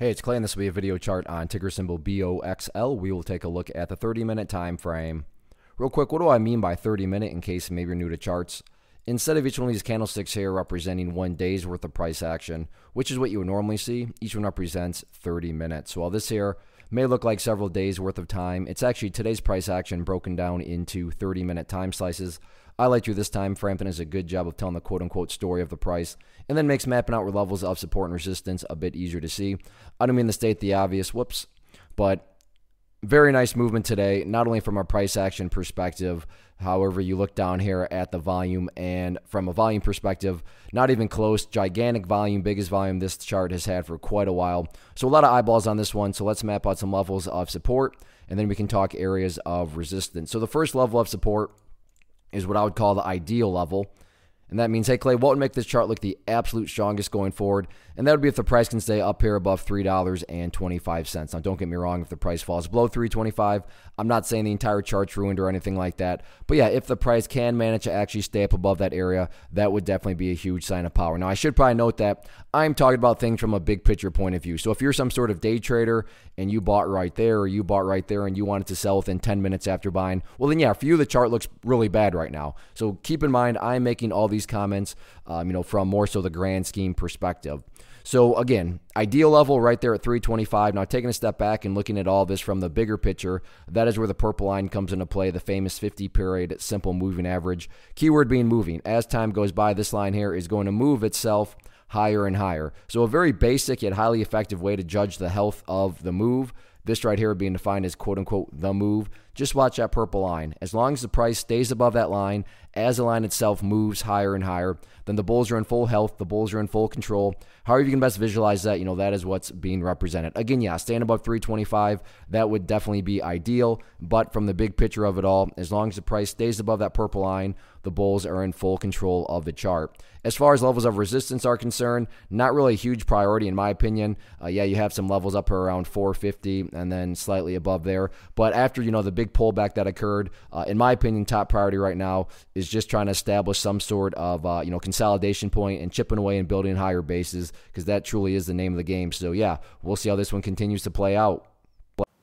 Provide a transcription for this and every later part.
Hey, it's Clay, and this will be a video chart on ticker symbol BOXL. We will take a look at the 30-minute time frame. Real quick, what do I mean by 30-minute in case maybe you're new to charts? Instead of each one of these candlesticks here representing one day's worth of price action, which is what you would normally see, each one represents 30 minutes. So while this here may look like several days worth of time, it's actually today's price action broken down into 30-minute time slices. I like to this time frame does a good job of telling the quote-unquote story of the price and then makes mapping out where levels of support and resistance a bit easier to see. I don't mean to state the obvious, whoops, but very nice movement today, not only from a price action perspective, however you look down here at the volume and from a volume perspective, not even close, gigantic volume, biggest volume this chart has had for quite a while. So a lot of eyeballs on this one, so let's map out some levels of support and then we can talk areas of resistance. So the first level of support is what I would call the ideal level. And that means, hey, Clay, what would make this chart look the absolute strongest going forward? And that would be if the price can stay up here above $3.25. Now, don't get me wrong, if the price falls below $3.25, I'm not saying the entire chart's ruined or anything like that. But yeah, if the price can manage to actually stay up above that area, that would definitely be a huge sign of power. Now, I should probably note that I'm talking about things from a big picture point of view. So if you're some sort of day trader and you bought right there or you bought right there and you wanted to sell within 10 minutes after buying, well, then yeah, for you, the chart looks really bad right now. So keep in mind, I'm making all these comments, from more so the grand scheme perspective. So again, ideal level right there at 325. Now taking a step back and looking at all this from the bigger picture, that is where the purple line comes into play, the famous 50-period simple moving average. Keyword being moving. As time goes by, this line here is going to move itself higher and higher. So a very basic yet highly effective way to judge the health of the move. This right here being defined as quote-unquote the move. Just watch that purple line. As long as the price stays above that line, as the line itself moves higher and higher, then the bulls are in full health, the bulls are in full control. However you can best visualize that, that is what's being represented. Again, yeah, staying above 325, that would definitely be ideal, but from the big picture of it all, as long as the price stays above that purple line, the bulls are in full control of the chart. As far as levels of resistance are concerned, not really a huge priority in my opinion. Yeah, you have some levels up around 450 and then slightly above there, but after, the big pullback that occurred, in my opinion, top priority right now is just trying to establish some sort of, consolidation point and chipping away and building higher bases because that truly is the name of the game. So yeah, we'll see how this one continues to play out.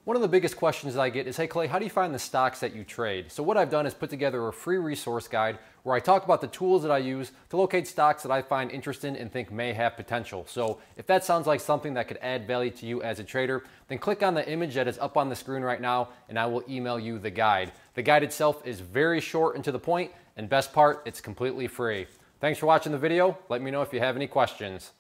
One of the biggest questions that I get is, hey Clay, how do you find the stocks that you trade? So what I've done is put together a free resource guide where I talk about the tools that I use to locate stocks that I find interesting and think may have potential. So if that sounds like something that could add value to you as a trader, then click on the image that is up on the screen right now and I will email you the guide. The guide itself is very short and to the point, and best part, it's completely free. Thanks for watching the video. Let me know if you have any questions.